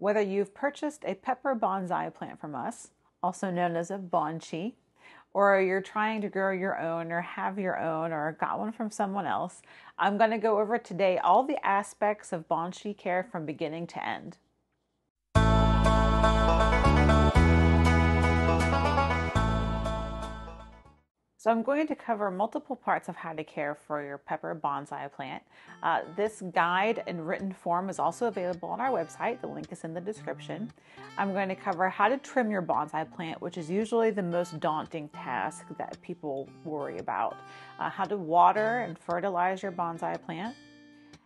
Whether you've purchased a pepper bonsai plant from us, also known as a Bonchi, or you're trying to grow your own or have your own or got one from someone else, I'm going to go over today all the aspects of Bonchi care from beginning to end. So I'm going to cover multiple parts of how to care for your pepper bonsai plant. This guide in written form is also available on our website. The link is in the description. I'm going to cover how to trim your bonsai plant, which is usually the most daunting task that people worry about. How to water and fertilize your bonsai plant.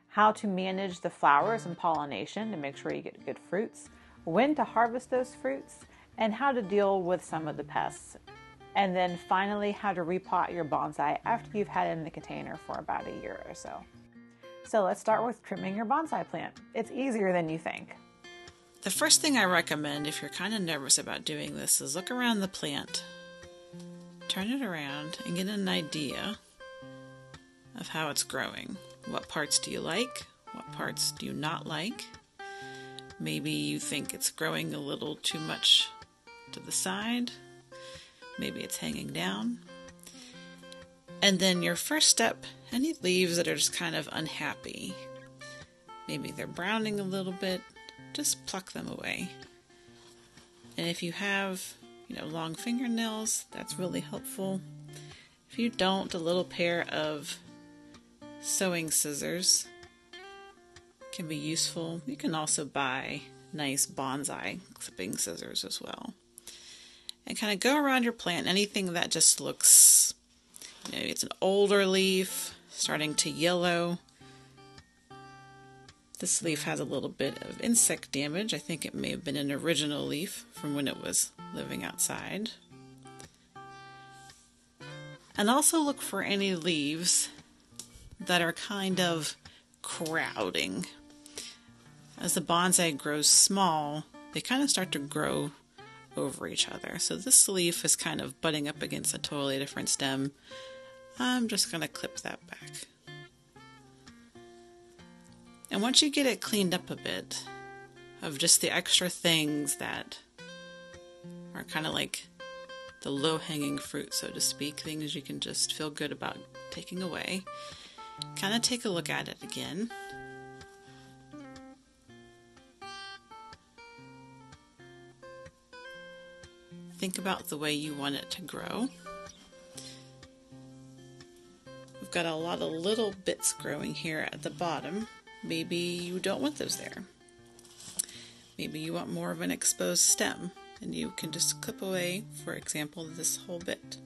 How to manage the flowers and pollination to make sure you get good fruits. When to harvest those fruits. And how to deal with some of the pests. And then finally, how to repot your bonsai after you've had it in the container for about a year or so. So let's start with trimming your bonsai plant. It's easier than you think. The first thing I recommend if you're kind of nervous about doing this is look around the plant. Turn it around and get an idea of how it's growing. What parts do you like? What parts do you not like? Maybe you think it's growing a little too much to the side. Maybe it's hanging down. And then your first step, any leaves that are just kind of unhappy, maybe they're browning a little bit, just pluck them away. And if you have, long fingernails, that's really helpful. If you don't, a little pair of sewing scissors can be useful. You can also buy nice bonsai clipping scissors as well. And kind of go around your plant, anything that just looks, maybe it's an older leaf, starting to yellow. This leaf has a little bit of insect damage. I think it may have been an original leaf from when it was living outside. And also look for any leaves that are kind of crowding. As the bonsai grows small, they kind of start to grow over each other. So this leaf is kind of butting up against a totally different stem. I'm just going to clip that back. And once you get it cleaned up a bit of just the extra things that are kind of like the low-hanging fruit, so to speak, things you can just feel good about taking away, kind of take a look at it again. Think about the way you want it to grow. We've got a lot of little bits growing here at the bottom. Maybe you don't want those there. Maybe you want more of an exposed stem, and you can just clip away, for example, this whole bit.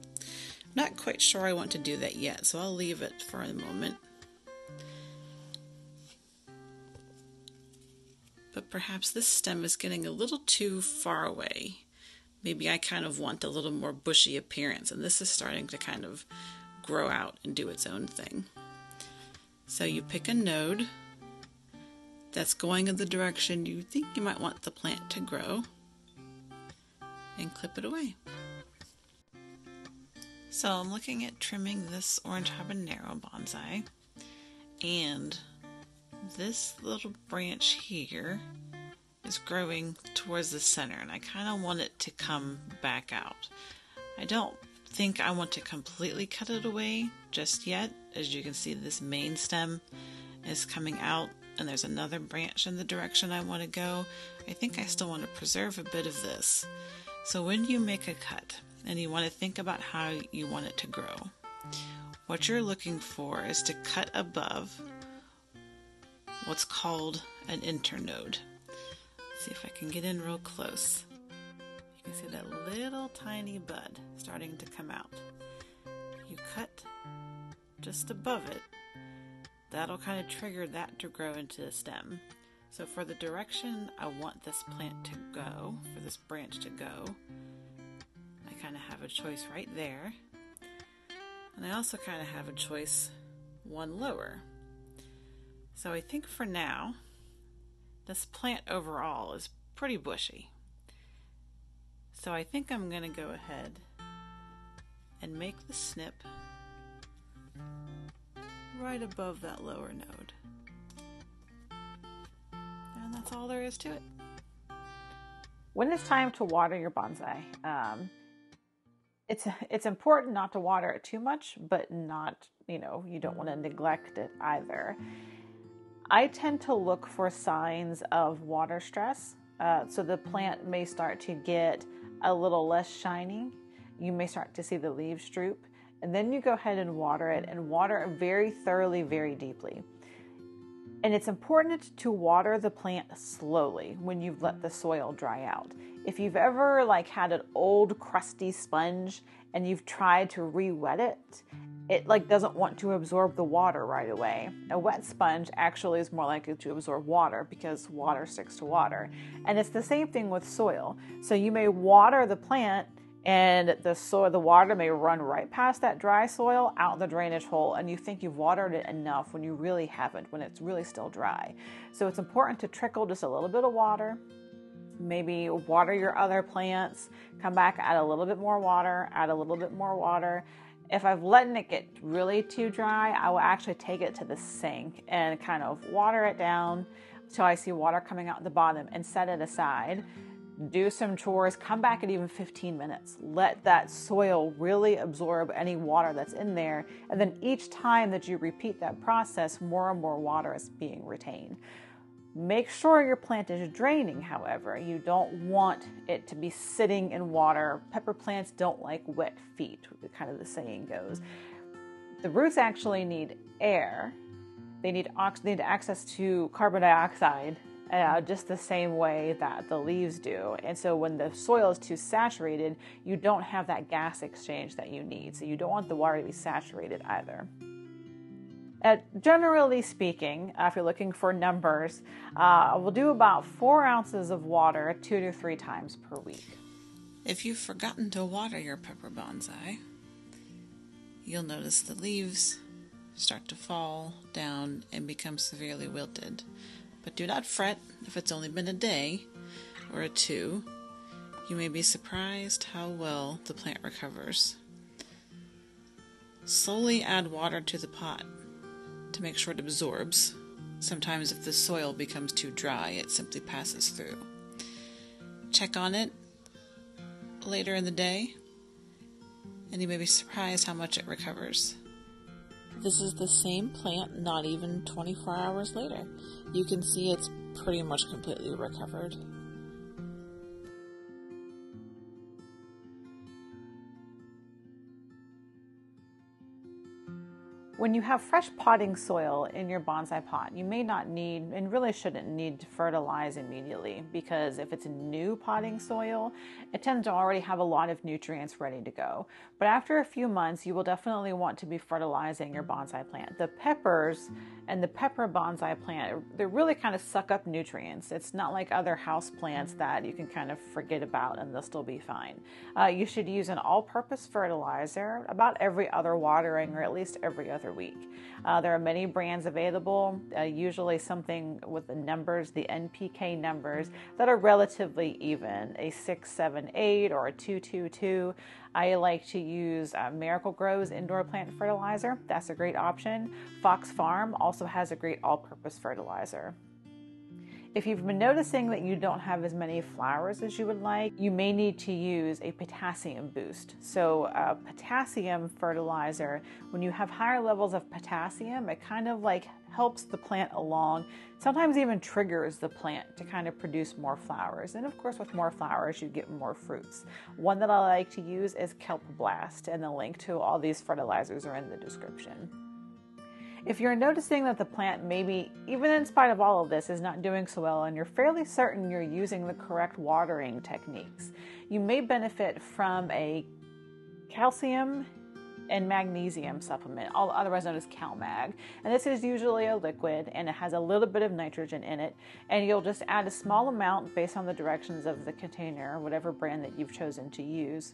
I'm not quite sure I want to do that yet, so I'll leave it for a moment. But perhaps this stem is getting a little too far away. Maybe I kind of want a little more bushy appearance, and this is starting to kind of grow out and do its own thing. So you pick a node that's going in the direction you think you might want the plant to grow and clip it away. So I'm looking at trimming this orange habanero bonsai, and this little branch here is growing towards the center, and I kind of want it to come back out. I don't think I want to completely cut it away just yet. As you can see, this main stem is coming out, and there's another branch in the direction I want to go. I think I still want to preserve a bit of this. So when you make a cut, and you want to think about how you want it to grow, what you're looking for is to cut above what's called an internode. See if I can get in real close. You can see that little tiny bud starting to come out. You cut just above it. That'll kind of trigger that to grow into the stem. So for the direction I want this plant to go, for this branch to go, I kind of have a choice right there. And I also kind of have a choice one lower. So I think for now, this plant overall is pretty bushy. So I think I'm going to go ahead and make the snip right above that lower node. And that's all there is to it. When it's time to water your bonsai, it's important not to water it too much, but not, you don't want to neglect it either. I tend to look for signs of water stress. So the plant may start to get a little less shiny. You may start to see the leaves droop, and then you go ahead and water it, and water it very thoroughly, very deeply. And it's important to water the plant slowly when you've let the soil dry out. If you've ever had an old crusty sponge and you've tried to re-wet it, it doesn't want to absorb the water right away. A wet sponge actually is more likely to absorb water because water sticks to water. And it's the same thing with soil. So you may water the plant and the water may run right past that dry soil out the drainage hole, and you think you've watered it enough when you really haven't, when it's really still dry. So it's important to trickle just a little bit of water, maybe water your other plants, come back, add a little bit more water, add a little bit more water. If I've let it get really too dry, I will actually take it to the sink and kind of water it down till I see water coming out the bottom and set it aside. Do some chores, come back at even 15 minutes. Let that soil really absorb any water that's in there. And then each time that you repeat that process, more and more water is being retained. Make sure your plant is draining, however. You don't want it to be sitting in water. Pepper plants don't like wet feet, kind of the saying goes. The roots actually need air. They need access to carbon dioxide, just the same way that the leaves do. And so when the soil is too saturated, you don't have that gas exchange that you need. So you don't want the water to be saturated either. Generally speaking, if you're looking for numbers, we'll do about 4 ounces of water 2 to 3 times per week. If you've forgotten to water your pepper bonsai, you'll notice the leaves start to fall down and become severely wilted. But do not fret if it's only been a day or 2. You may be surprised how well the plant recovers. Slowly add water to the pot to make sure it absorbs. Sometimes if the soil becomes too dry, it simply passes through. Check on it later in the day, and you may be surprised how much it recovers. This is the same plant not even 24 hours later. You can see it's pretty much completely recovered. When you have fresh potting soil in your bonsai pot, you may not need, and really shouldn't need, to fertilize immediately, because if it's new potting soil, it tends to already have a lot of nutrients ready to go. But after a few months, you will definitely want to be fertilizing your bonsai plant. The peppers and the pepper bonsai plant, they really kind of suck up nutrients. It's not like other house plants that you can kind of forget about and they'll still be fine. You should use an all-purpose fertilizer about every other watering, or at least every other week. There are many brands available, usually something with the numbers, the NPK numbers, that are relatively even, a 678 or a 222. I like to use Miracle Grow's indoor plant fertilizer. That's a great option. Fox Farm also has a great all-purpose fertilizer. If you've been noticing that you don't have as many flowers as you would like, you may need to use a potassium boost. So a potassium fertilizer, when you have higher levels of potassium, it kind of helps the plant along, sometimes even triggers the plant to kind of produce more flowers. And of course, with more flowers, you get more fruits. One that I like to use is Kelp Blast, and the link to all these fertilizers are in the description. If you're noticing that the plant, maybe even in spite of all of this, is not doing so well, and you're fairly certain you're using the correct watering techniques, you may benefit from a calcium and magnesium supplement, otherwise known as CalMag. And this is usually a liquid, and it has a little bit of nitrogen in it, and you'll just add a small amount based on the directions of the container, whatever brand that you've chosen to use.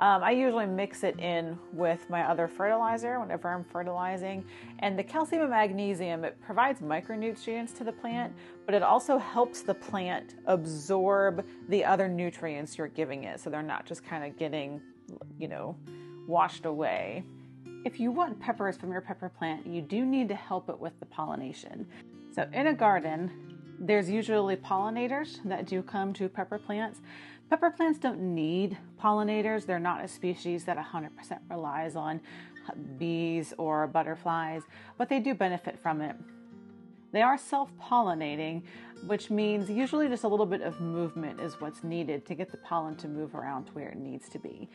I usually mix it in with my other fertilizer whenever I'm fertilizing, and the calcium and magnesium, it provides micronutrients to the plant, but it also helps the plant absorb the other nutrients you're giving it, so they're not just kind of getting, washed away. If you want peppers from your pepper plant, you do need to help it with the pollination. So in a garden, There's usually pollinators that do come to pepper plants. Pepper plants don't need pollinators. They're not a species that 100% relies on bees or butterflies, but they do benefit from it. They are self-pollinating, which means usually just a little bit of movement is what's needed to get the pollen to move around to where it needs to be.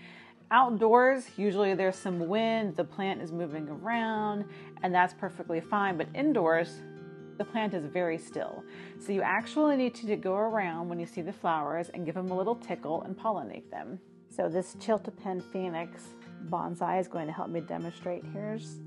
Outdoors, usually there's some wind, the plant is moving around, and that's perfectly fine, but indoors, the plant is very still. So you actually need to go around when you see the flowers and give them a little tickle and pollinate them. So this Chiltepen Phoenix bonsai is going to help me demonstrate. Here's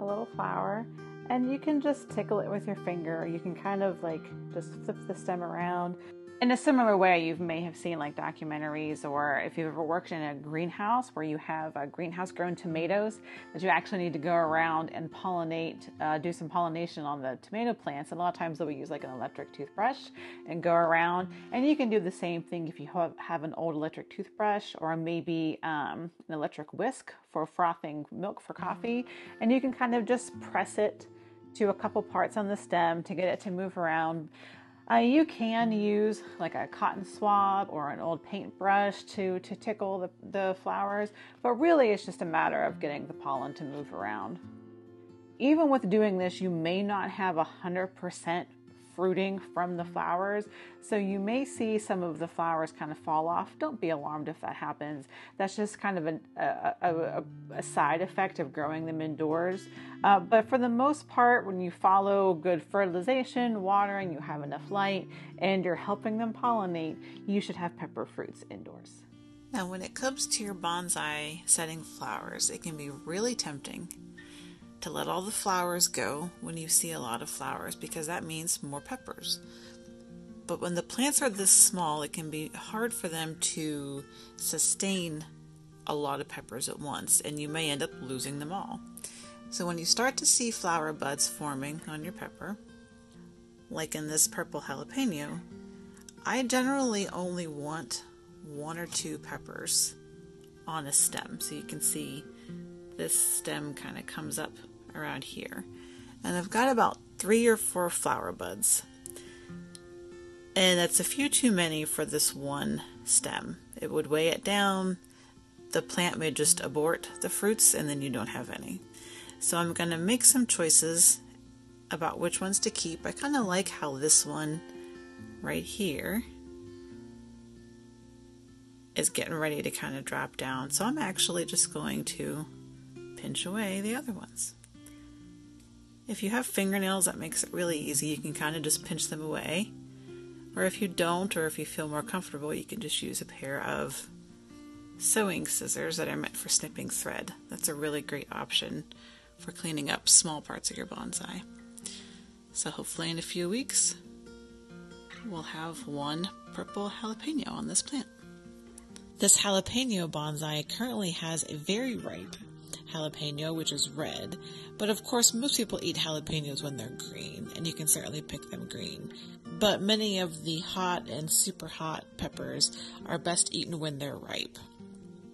a little flower, and you can just tickle it with your finger. You can kind of like just flip the stem around. In a similar way, you may have seen like documentaries, or if you've ever worked in a greenhouse where you have greenhouse grown tomatoes that you actually need to go around and pollinate, do some pollination on the tomato plants. And a lot of times they'll use like an electric toothbrush and go around. And you can do the same thing if you have an old electric toothbrush, or maybe an electric whisk for frothing milk for coffee. And you can kind of just press it to a couple parts on the stem to get it to move around. You can use like a cotton swab or an old paintbrush to tickle the flowers, but really it's just a matter of getting the pollen to move around. Even with doing this, you may not have 100% fruiting from the flowers, so you may see some of the flowers kind of fall off. Don't be alarmed if that happens. That's just kind of a side effect of growing them indoors. But for the most part, when you follow good fertilization, watering, you have enough light, and you're helping them pollinate, you should have pepper fruits indoors. Now, when it comes to your bonsai setting flowers, it can be really tempting to let all the flowers go when you see a lot of flowers, because that means more peppers. But when the plants are this small, it can be hard for them to sustain a lot of peppers at once, and you may end up losing them all. So when you start to see flower buds forming on your pepper, like in this purple jalapeno, I generally only want one or two peppers on a stem. So you can see this stem kind of comes up around here, and I've got about 3 or 4 flower buds, and that's a few too many for this one stem. It would weigh it down, the plant may just abort the fruits, and then you don't have any. So I'm going to make some choices about which ones to keep. I kind of like how this one right here is getting ready to kind of drop down, so I'm actually just going to pinch away the other ones. If you have fingernails, that makes it really easy. You can kind of just pinch them away, or if you don't, or if you feel more comfortable, you can just use a pair of sewing scissors that are meant for snipping thread. That's a really great option for cleaning up small parts of your bonsai. So hopefully in a few weeks we'll have one purple jalapeno on this plant. This jalapeno bonsai currently has a very ripe jalapeno, which is red, but of course most people eat jalapenos when they're green, and you can certainly pick them green, but many of the hot and super hot peppers are best eaten when they're ripe.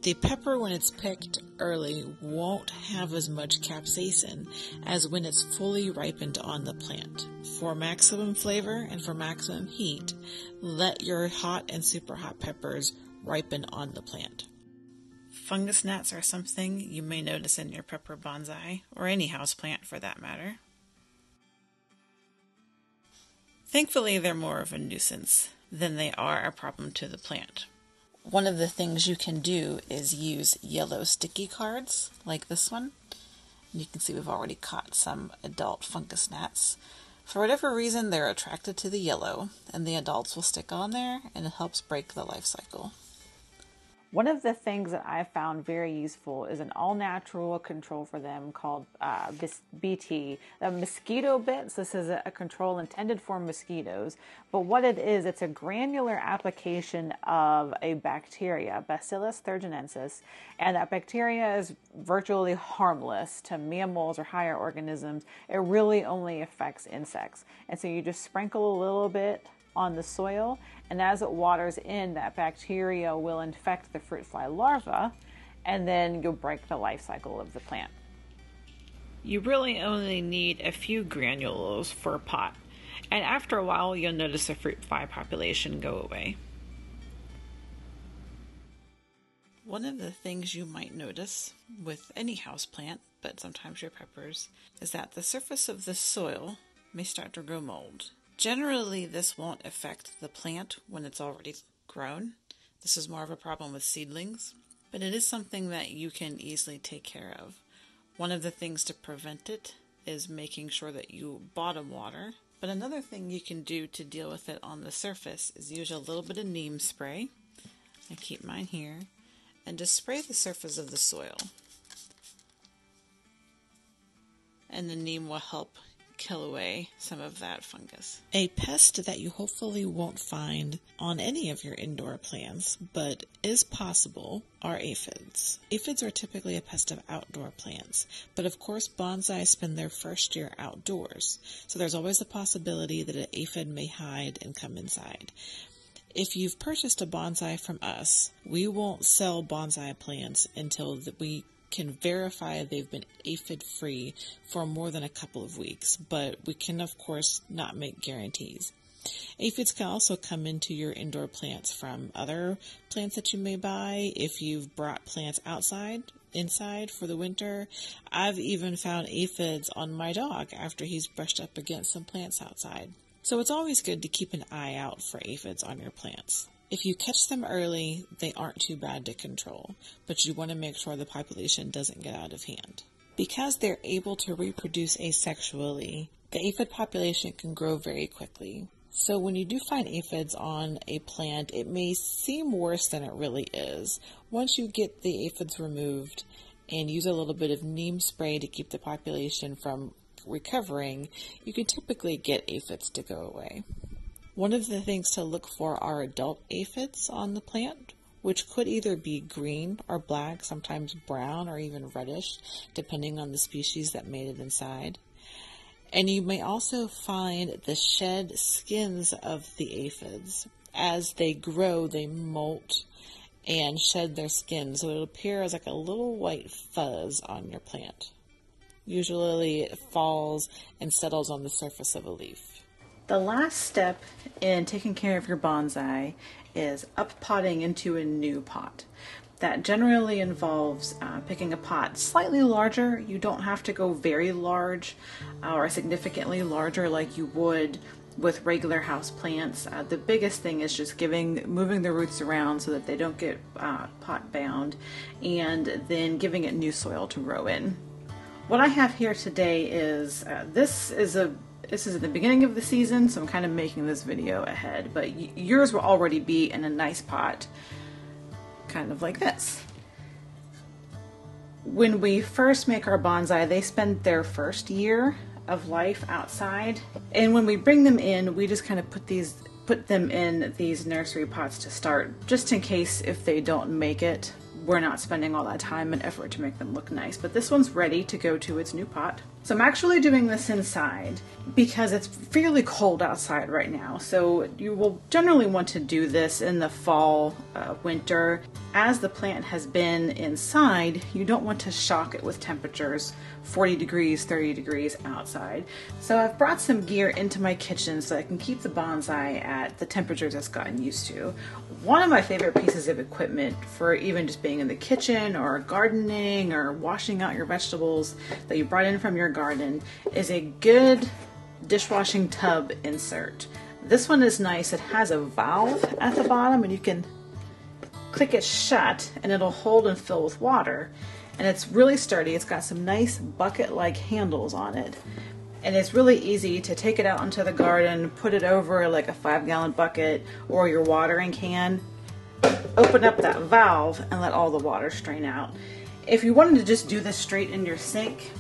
The pepper, when it's picked early, won't have as much capsaicin as when it's fully ripened on the plant. For maximum flavor and for maximum heat, let your hot and super hot peppers ripen on the plant. Fungus gnats are something you may notice in your pepper bonsai, or any houseplant for that matter. Thankfully, they're more of a nuisance than they are a problem to the plant. One of the things you can do is use yellow sticky cards, like this one. You can see we've already caught some adult fungus gnats. For whatever reason, they're attracted to the yellow, and the adults will stick on there, and it helps break the life cycle. One of the things that I found very useful is an all-natural control for them called BT, the mosquito bits. This is a control intended for mosquitoes, but what it is, it's a granular application of a bacteria, Bacillus thuringiensis, and that bacteria is virtually harmless to mammals or higher organisms. It really only affects insects, and so you just sprinkle a little bit on the soil, and as it waters in, that bacteria will infect the fruit fly larva, and then you'll break the life cycle of the plant. You really only need a few granules for a pot, And after a while, you'll notice a fruit fly population go away. One of the things you might notice with any houseplant, but sometimes your peppers, is that the surface of the soil may start to grow mold. Generally, this won't affect the plant when it's already grown. This is more of a problem with seedlings, but it is something that you can easily take care of. One of the things to prevent it is making sure that you bottom water. But another thing you can do to deal with it on the surface is use a little bit of neem spray. I keep mine here. And just spray the surface of the soil. And the neem will help kill away some of that fungus. A pest that you hopefully won't find on any of your indoor plants, but is possible, are aphids. Aphids are typically a pest of outdoor plants, but of course bonsai spend their first year outdoors, so there's always the possibility that an aphid may hide and come inside. If you've purchased a bonsai from us, we won't sell bonsai plants until we can verify they've been aphid-free for more than a couple of weeks, but we can, of course, not make guarantees. Aphids can also come into your indoor plants from other plants that you may buy. If you've brought plants inside for the winter. I've even found aphids on my dog after he's brushed up against some plants outside. So it's always good to keep an eye out for aphids on your plants. If you catch them early, they aren't too bad to control, but you want to make sure the population doesn't get out of hand. Because they're able to reproduce asexually, the aphid population can grow very quickly. So when you do find aphids on a plant, it may seem worse than it really is. Once you get the aphids removed and use a little bit of neem spray to keep the population from recovering, you can typically get aphids to go away. One of the things to look for are adult aphids on the plant, which could either be green or black, sometimes brown or even reddish, depending on the species that made it inside. And you may also find the shed skins of the aphids. As they grow, they molt and shed their skin, so it'll appear as like a little white fuzz on your plant. Usually it falls and settles on the surface of a leaf. The last step in taking care of your bonsai is up-potting into a new pot. That generally involves picking a pot slightly larger. You don't have to go very large or significantly larger like you would with regular house plants. The biggest thing is just moving the roots around so that they don't get pot bound, and then giving it new soil to grow in. What I have here today is this is at the beginning of the season, so I'm kind of making this video ahead, but yours will already be in a nice pot, kind of like this. When we first make our bonsai, they spend their first year of life outside, and when we bring them in, we just kind of put them in these nursery pots to start, just in case if they don't make it, we're not spending all that time and effort to make them look nice. But this one's ready to go to its new pot. So I'm actually doing this inside because it's fairly cold outside right now. So you will generally want to do this in the fall, winter. As the plant has been inside, you don't want to shock it with temperatures 40 degrees, 30 degrees outside. So I've brought some gear into my kitchen so I can keep the bonsai at the temperatures it's gotten used to. One of my favorite pieces of equipment for even just being in the kitchen or gardening or washing out your vegetables that you brought in from your garden is a good dishwashing tub insert. This one is nice. It has a valve at the bottom and you can click it shut and it'll hold and fill with water, and it's really sturdy. It's got some nice bucket-like handles on it, and it's really easy to take it out into the garden, put it over like a 5-gallon bucket or your watering can, open up that valve and let all the water strain out. If you wanted to just do this straight in your sink,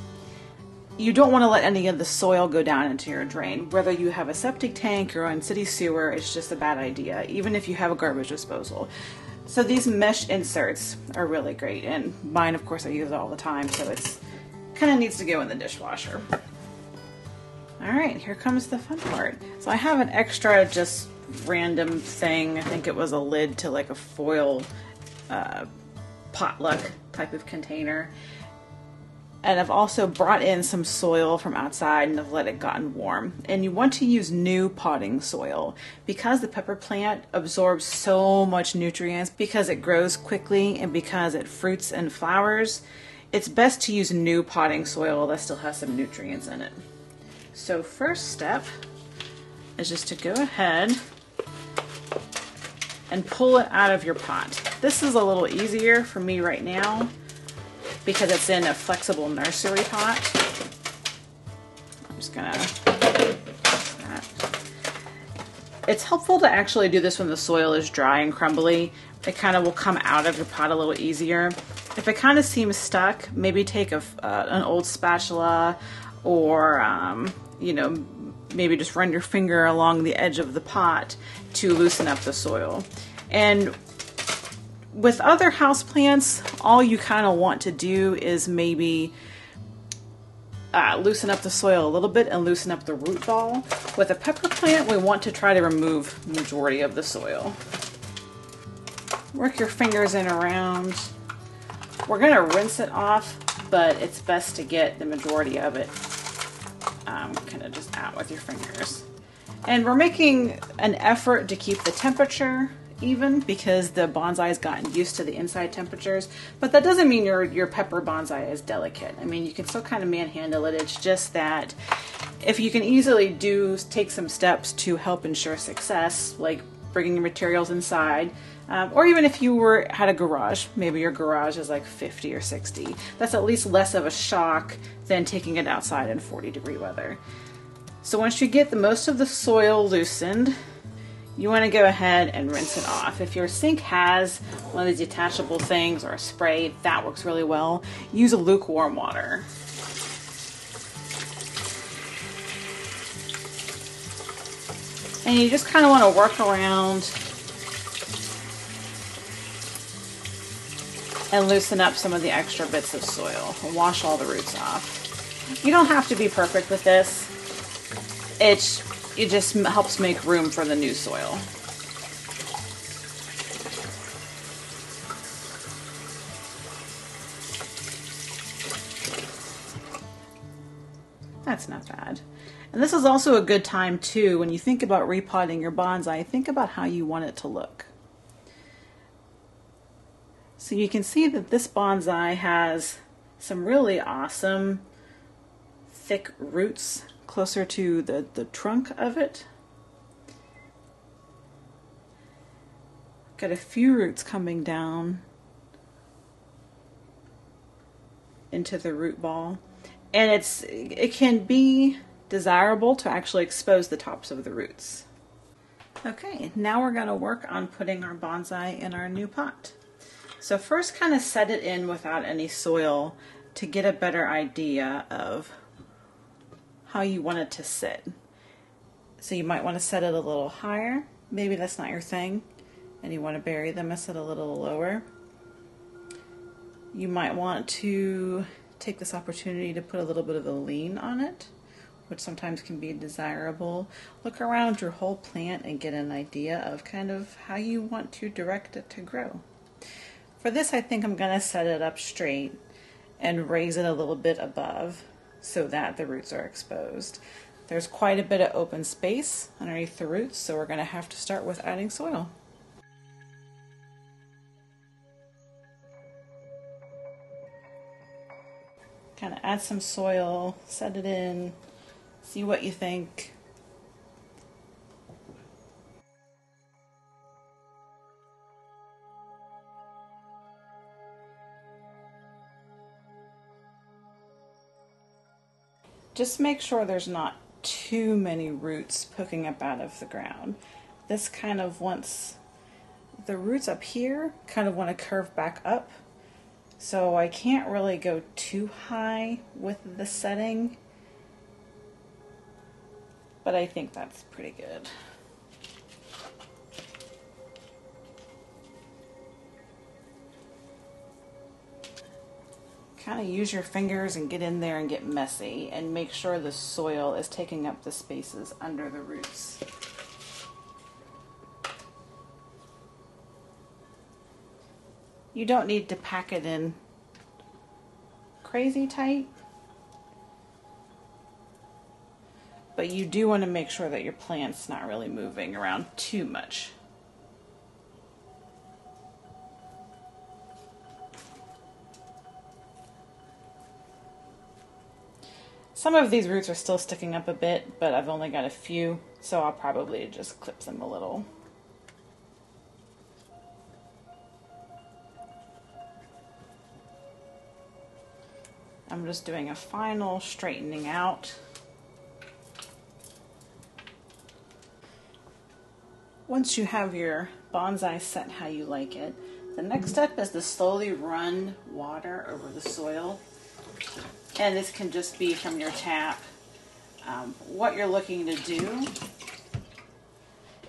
you don't want to let any of the soil go down into your drain. Whether you have a septic tank or on city sewer, it's just a bad idea, even if you have a garbage disposal. So these mesh inserts are really great, and mine, of course, I use all the time, so it's kind of needs to go in the dishwasher. All right, here comes the fun part. So I have an extra just random thing. I think it was a lid to like a foil potluck type of container. And I've also brought in some soil from outside and I've let it gotten warm. And you want to use new potting soil because the pepper plant absorbs so much nutrients, because it grows quickly and because it fruits and flowers. It's best to use new potting soil that still has some nutrients in it. So first step is just to go ahead and pull it out of your pot. This is a little easier for me right now because it's in a flexible nursery pot. I'm just gonna press that. It's helpful to actually do this when the soil is dry and crumbly. It kind of will come out of your pot a little easier. If it kind of seems stuck, maybe take an old spatula or, you know, maybe just run your finger along the edge of the pot to loosen up the soil. And with other houseplants, all you kind of want to do is maybe loosen up the soil a little bit and loosen up the root ball. With a pepper plant, we want to try to remove the majority of the soil. Work your fingers in around. We're going to rinse it off, but it's best to get the majority of it kind of just out with your fingers. And we're making an effort to keep the temperature even because the bonsai has gotten used to the inside temperatures, but that doesn't mean your pepper bonsai is delicate. I mean, you can still kind of manhandle it. It's just that if you can easily take some steps to help ensure success, like bringing your materials inside, or even if you had a garage, maybe your garage is like 50 or 60. That's at least less of a shock than taking it outside in 40-degree weather. So once you get the most of the soil loosened, you want to go ahead and rinse it off. If your sink has one of these detachable things or a spray, that works really well. Use a lukewarm water. And you just kind of want to work around and loosen up some of the extra bits of soil. Wash all the roots off. You don't have to be perfect with this. It just helps make room for the new soil. That's not bad. And this is also a good time too, when you think about repotting your bonsai, think about how you want it to look. So you can see that this bonsai has some really awesome thick roots closer to the trunk of it. Got a few roots coming down into the root ball. And it can be desirable to actually expose the tops of the roots. Okay, now we're gonna work on putting our bonsai in our new pot. So first kind of set it in without any soil to get a better idea of how you want it to sit. So you might want to set it a little higher. Maybe that's not your thing and you want to bury them and set a little lower. You might want to take this opportunity to put a little bit of a lean on it, which sometimes can be desirable. Look around your whole plant and get an idea of kind of how you want to direct it to grow. For this, I think I'm going to set it up straight and raise it a little bit above so that the roots are exposed. There's quite a bit of open space underneath the roots, so we're going to have to start with adding soil. Kind of add some soil, set it in, see what you think. Just make sure there's not too many roots poking up out of the ground. This kind of wants, the roots up here kind of want to curve back up. So I can't really go too high with the setting, but I think that's pretty good. Kind of use your fingers and get in there and get messy and make sure the soil is taking up the spaces under the roots. You don't need to pack it in crazy tight, but you do want to make sure that your plant's not really moving around too much. Some of these roots are still sticking up a bit, but I've only got a few, so I'll probably just clip them a little. I'm just doing a final straightening out. Once you have your bonsai set how you like it, the next step is to slowly run water over the soil. And this can just be from your tap. What you're looking to do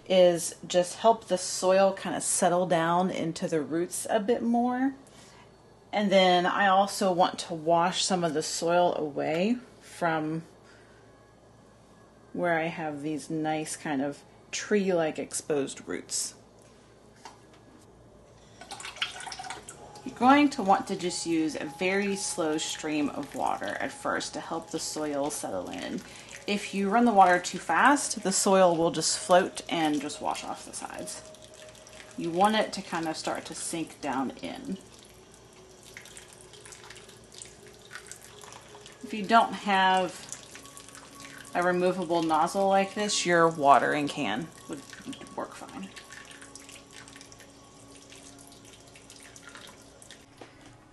is just help the soil kind of settle down into the roots a bit more. And then I also want to wash some of the soil away from where I have these nice kind of tree-like exposed roots. You're going to want to just use a very slow stream of water at first to help the soil settle in. If you run the water too fast, the soil will just float and just wash off the sides. You want it to kind of start to sink down in. If you don't have a removable nozzle like this, your watering can would work fine.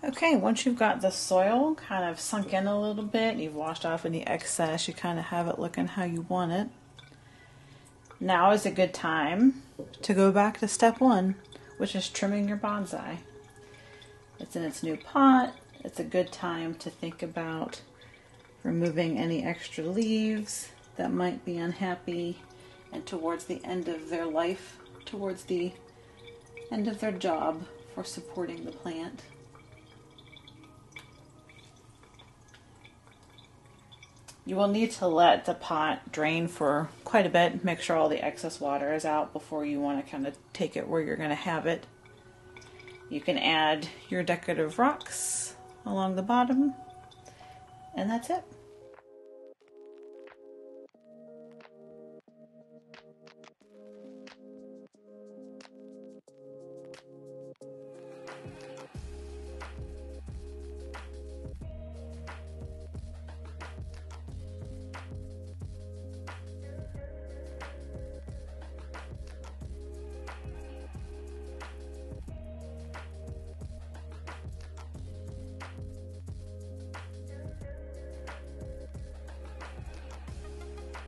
Okay, once you've got the soil kind of sunk in a little bit, and you've washed off any excess, you kind of have it looking how you want it. Now is a good time to go back to step one, which is trimming your bonsai. It's in its new pot. It's a good time to think about removing any extra leaves that might be unhappy, and towards the end of their life, towards the end of their job for supporting the plant. You will need to let the pot drain for quite a bit, make sure all the excess water is out before you want to kind of take it where you're going to have it. You can add your decorative rocks along the bottom, and that's it.